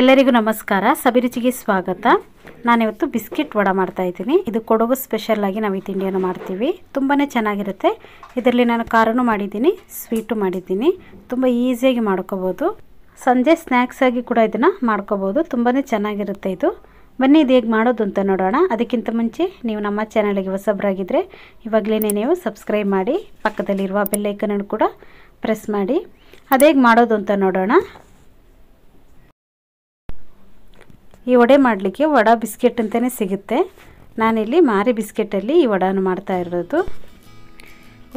ಎಲ್ಲರಿಗೂ ನಮಸ್ಕಾರ, ಸಬಿರುಚಿಗೆ ಸ್ವಾಗತ. ನಾನಿವತ್ತು ಬಿಸ್ಕಿಟ್ ವಡ ಮಾಡ್ತಾ ಇದ್ದೀನಿ. ಇದು ಕೊಡಗು ಸ್ಪೆಷಲ್ ಆಗಿ ನಾವು ಈ ತಿಂಡಿಯನ್ನು ಮಾಡ್ತೀವಿ. ತುಂಬಾ ಚೆನ್ನಾಗಿರುತ್ತೆ. ಇದರಲ್ಲಿ ನಾನು ಖಾರನೂ ಮಾಡಿದ್ದೀನಿ, ಸ್ವೀಟು ಮಾಡಿದ್ದೀನಿ. ತುಂಬ ಈಸಿಯಾಗಿ ಮಾಡ್ಕೋಬೋದು. ಸಂಜೆ ಸ್ನ್ಯಾಕ್ಸ್ ಆಗಿ ಕೂಡ ಇದನ್ನು ಮಾಡ್ಕೋಬೋದು. ತುಂಬಾ ಚೆನ್ನಾಗಿರುತ್ತೆ ಇದು. ಬನ್ನಿ ಇದು ಹೇಗೆ ಮಾಡೋದು ಅಂತ ನೋಡೋಣ. ಅದಕ್ಕಿಂತ ಮುಂಚೆ ನೀವು ನಮ್ಮ ಚಾನಲ್ಗೆ ಹೊಸಬರಾಗಿದ್ದರೆ ಇವಾಗಲೇ ನೀವು ಸಬ್ಸ್ಕ್ರೈಬ್ ಮಾಡಿ, ಪಕ್ಕದಲ್ಲಿರುವ ಬೆಲ್ ಐಕನ್ ಕೂಡ ಪ್ರೆಸ್ ಮಾಡಿ. ಅದು ಹೇಗೆ ಮಾಡೋದು ಅಂತ ನೋಡೋಣ. ಈ ವಡೆ ಮಾಡಲಿಕ್ಕೆ ವಡ ಬಿಸ್ಕೆಟ್ ಅಂತಲೇ ಸಿಗುತ್ತೆ. ನಾನಿಲ್ಲಿ ಮಾರಿ ಬಿಸ್ಕೆಟಲ್ಲಿ ಈ ವಡಾನ ಮಾಡ್ತಾ ಇರೋದು.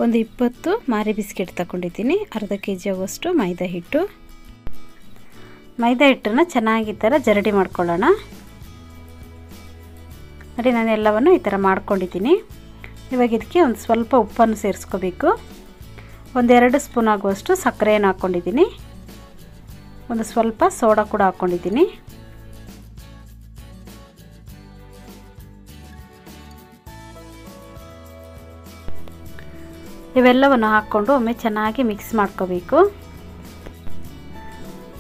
ಒಂದು 20 ಮಾರಿ ಬಿಸ್ಕೆಟ್ ತಗೊಂಡಿದ್ದೀನಿ. ಅರ್ಧ ಕೆ ಜಿ ಆಗುವಷ್ಟು ಮೈದಾ ಹಿಟ್ಟನ್ನು ಚೆನ್ನಾಗಿ ಈ ಥರ ಜರಡಿ ಮಾಡ್ಕೊಳ್ಳೋಣ. ನೋಡಿ, ನಾನು ಎಲ್ಲವನ್ನು ಈ ಥರ ಮಾಡ್ಕೊಂಡಿದ್ದೀನಿ. ಇವಾಗ ಇದಕ್ಕೆ ಒಂದು ಸ್ವಲ್ಪ ಉಪ್ಪನ್ನು ಸೇರಿಸ್ಕೋಬೇಕು. ಒಂದೆರಡು ಸ್ಪೂನ್ ಆಗುವಷ್ಟು ಸಕ್ಕರೆಯನ್ನು ಹಾಕ್ಕೊಂಡಿದ್ದೀನಿ. ಒಂದು ಸ್ವಲ್ಪ ಸೋಡಾ ಕೂಡ ಹಾಕ್ಕೊಂಡಿದ್ದೀನಿ. ಇವೆಲ್ಲವನ್ನು ಹಾಕ್ಕೊಂಡು ಒಮ್ಮೆ ಚೆನ್ನಾಗಿ ಮಿಕ್ಸ್ ಮಾಡ್ಕೋಬೇಕು.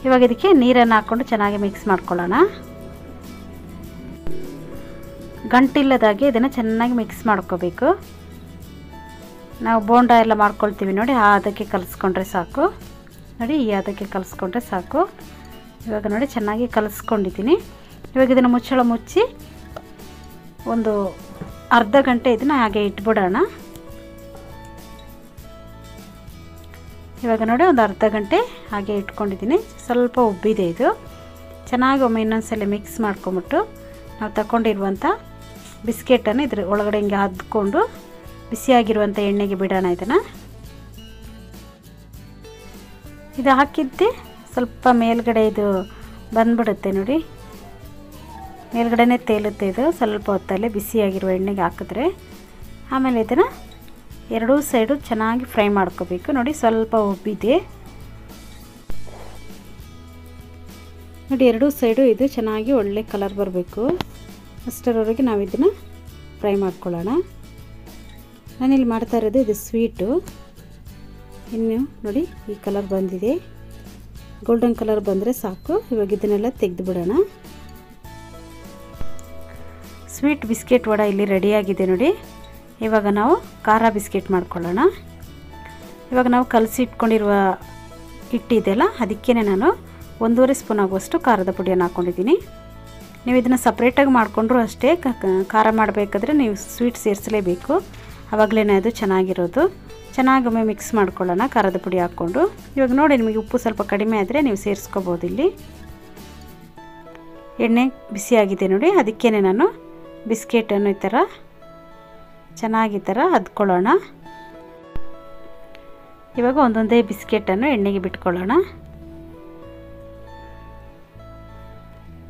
ಇವಾಗ ಇದಕ್ಕೆ ನೀರನ್ನು ಹಾಕ್ಕೊಂಡು ಚೆನ್ನಾಗಿ ಮಿಕ್ಸ್ ಮಾಡ್ಕೊಳ್ಳೋಣ. ಗಂಟಿಲ್ಲದಾಗೆ ಇದನ್ನು ಚೆನ್ನಾಗಿ ಮಿಕ್ಸ್ ಮಾಡ್ಕೋಬೇಕು. ನಾವು ಬೋಂಡ ಎಲ್ಲ ಮಾಡ್ಕೊಳ್ತೀವಿ ನೋಡಿ, ಆ ಅದಕ್ಕೆ ಕಲಿಸ್ಕೊಂಡ್ರೆ ಸಾಕು. ನೋಡಿ, ಈ ಅದಕ್ಕೆ ಕಲಿಸ್ಕೊಂಡ್ರೆ ಸಾಕು. ಇವಾಗ ನೋಡಿ, ಚೆನ್ನಾಗಿ ಕಲಿಸ್ಕೊಂಡಿದ್ದೀನಿ. ಇವಾಗ ಇದನ್ನು ಮುಚ್ಚಳ ಮುಚ್ಚಿ ಒಂದು ಅರ್ಧ ಗಂಟೆ ಇದನ್ನು ಹಾಗೆ ಇಟ್ಬಿಡೋಣ. ಇವಾಗ ನೋಡಿ, ಒಂದು ಅರ್ಧ ಗಂಟೆ ಹಾಗೆ ಇಟ್ಕೊಂಡಿದ್ದೀನಿ. ಸ್ವಲ್ಪ ಉಬ್ಬಿದೆ ಇದು. ಚೆನ್ನಾಗಿ ಒಮ್ಮೆ ಇನ್ನೊಂದ್ಸಲ ಮಿಕ್ಸ್ ಮಾಡ್ಕೊಂಬಿಟ್ಟು ನಾವು ತಗೊಂಡಿರುವಂಥ ಬಿಸ್ಕೆಟನ್ನು ಇದ್ರ ಒಳಗಡೆ ಹಿಂಗೆ ಹದ್ಕೊಂಡು ಬಿಸಿಯಾಗಿರುವಂಥ ಎಣ್ಣೆಗೆ ಬಿಡೋಣ ಇದನ್ನು. ಇದು ಹಾಕಿದ್ದೆ ಸ್ವಲ್ಪ ಮೇಲ್ಗಡೆ ಇದು ಬಂದ್ಬಿಡುತ್ತೆ ನೋಡಿ, ಮೇಲ್ಗಡೆನೇ ತೇಲುತ್ತೆ ಇದು. ಸ್ವಲ್ಪ ಹೊತ್ತಲ್ಲೇ ಬಿಸಿಯಾಗಿರುವ ಎಣ್ಣೆಗೆ ಹಾಕಿದ್ರೆ ಆಮೇಲೆ ಇದನ್ನು ಎರಡೂ ಸೈಡು ಚೆನ್ನಾಗಿ ಫ್ರೈ ಮಾಡ್ಕೋಬೇಕು. ನೋಡಿ, ಸ್ವಲ್ಪ ಉಬ್ಬಿದೆ ನೋಡಿ, ಎರಡೂ ಸೈಡು ಇದು ಚೆನ್ನಾಗಿ ಒಳ್ಳೆ ಕಲರ್ ಬರಬೇಕು. ಅಷ್ಟರವರೆಗೆ ನಾವು ಇದನ್ನು ಫ್ರೈ ಮಾಡ್ಕೊಳ್ಳೋಣ. ನಾನಿಲ್ಲಿ ಮಾಡ್ತಾ ಇರೋದು ಇದು ಸ್ವೀಟು. ಇನ್ನು ನೋಡಿ, ಈ ಕಲರ್ ಬಂದಿದೆ. ಗೋಲ್ಡನ್ ಕಲರ್ ಬಂದರೆ ಸಾಕು. ಇವಾಗ ಇದನ್ನೆಲ್ಲ ತೆಗೆದುಬಿಡೋಣ. ಸ್ವೀಟ್ ಬಿಸ್ಕೆಟ್ ವಡ ಇಲ್ಲಿ ರೆಡಿಯಾಗಿದೆ ನೋಡಿ. ಇವಾಗ ನಾವು ಖಾರ ಬಿಸ್ಕೆಟ್ ಮಾಡ್ಕೊಳ್ಳೋಣ. ಇವಾಗ ನಾವು ಕಲಸಿ ಇಟ್ಕೊಂಡಿರುವ ಹಿಟ್ಟಿದೆಯಲ್ಲ, ಅದಕ್ಕೇ ನಾನು 1.5 ಸ್ಪೂನ್ ಆಗುವಷ್ಟು ಖಾರದ ಪುಡಿಯನ್ನು ಹಾಕ್ಕೊಂಡಿದ್ದೀನಿ. ನೀವು ಇದನ್ನು ಸಪ್ರೇಟಾಗಿ ಮಾಡಿಕೊಂಡ್ರೂ ಅಷ್ಟೇ. ಖಾರ ಮಾಡಬೇಕಾದ್ರೆ ನೀವು ಸ್ವೀಟ್ ಸೇರಿಸಲೇಬೇಕು, ಆವಾಗಲೇ ಅದು ಚೆನ್ನಾಗಿರೋದು. ಚೆನ್ನಾಗೊಮ್ಮೆ ಮಿಕ್ಸ್ ಮಾಡ್ಕೊಳ್ಳೋಣ ಖಾರದ ಪುಡಿ ಹಾಕ್ಕೊಂಡು. ಇವಾಗ ನೋಡಿ, ನಿಮಗೆ ಉಪ್ಪು ಸ್ವಲ್ಪ ಕಡಿಮೆ ಆದರೆ ನೀವು ಸೇರಿಸ್ಕೋಬೋದು. ಇಲ್ಲಿ ಎಣ್ಣೆ ಬಿಸಿಯಾಗಿದೆ ನೋಡಿ, ಅದಕ್ಕೇ ನಾನು ಬಿಸ್ಕೆಟನ್ನು ಈ ಥರ ಚೆನ್ನಾಗಿ ಥರ ಅದ್ಕೊಳ್ಳೋಣ. ಇವಾಗ ಒಂದೊಂದೇ ಬಿಸ್ಕೆಟನ್ನು ಎಣ್ಣೆಗೆ ಬಿಟ್ಕೊಳ್ಳೋಣ.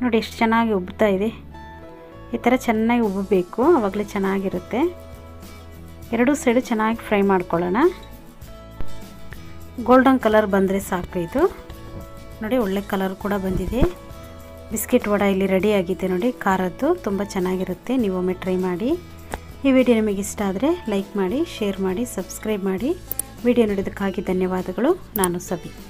ನೋಡಿ, ಎಷ್ಟು ಚೆನ್ನಾಗಿ ಉಬ್ತಾ ಇದೆ. ಈ ಥರ ಚೆನ್ನಾಗಿ ಉಬ್ಬಬೇಕು, ಆವಾಗಲೇ ಚೆನ್ನಾಗಿರುತ್ತೆ. ಎರಡೂ ಸೈಡು ಚೆನ್ನಾಗಿ ಫ್ರೈ ಮಾಡ್ಕೊಳ್ಳೋಣ. ಗೋಲ್ಡನ್ ಕಲರ್ ಬಂದರೆ ಸಾಕು ಇದು. ನೋಡಿ, ಒಳ್ಳೆ ಕಲರ್ ಕೂಡ ಬಂದಿದೆ. ಬಿಸ್ಕೆಟ್ ವಡ ಇಲ್ಲಿ ರೆಡಿಯಾಗಿದೆ ನೋಡಿ, ಖಾರದ್ದು. ತುಂಬ ಚೆನ್ನಾಗಿರುತ್ತೆ, ನೀವೊಮ್ಮೆ ಟ್ರೈ ಮಾಡಿ. ಈ ವಿಡಿಯೋ ನಿಮಗೆ ಇಷ್ಟ ಆದರೆ ಲೈಕ್ ಮಾಡಿ, ಶೇರ್ ಮಾಡಿ, ಸಬ್ಸ್ಕ್ರೈಬ್ ಮಾಡಿ. ವಿಡಿಯೋ ನೋಡಿದ್ದಕ್ಕಾಗಿ ಧನ್ಯವಾದಗಳು. ನಾನು ಸಬಿ.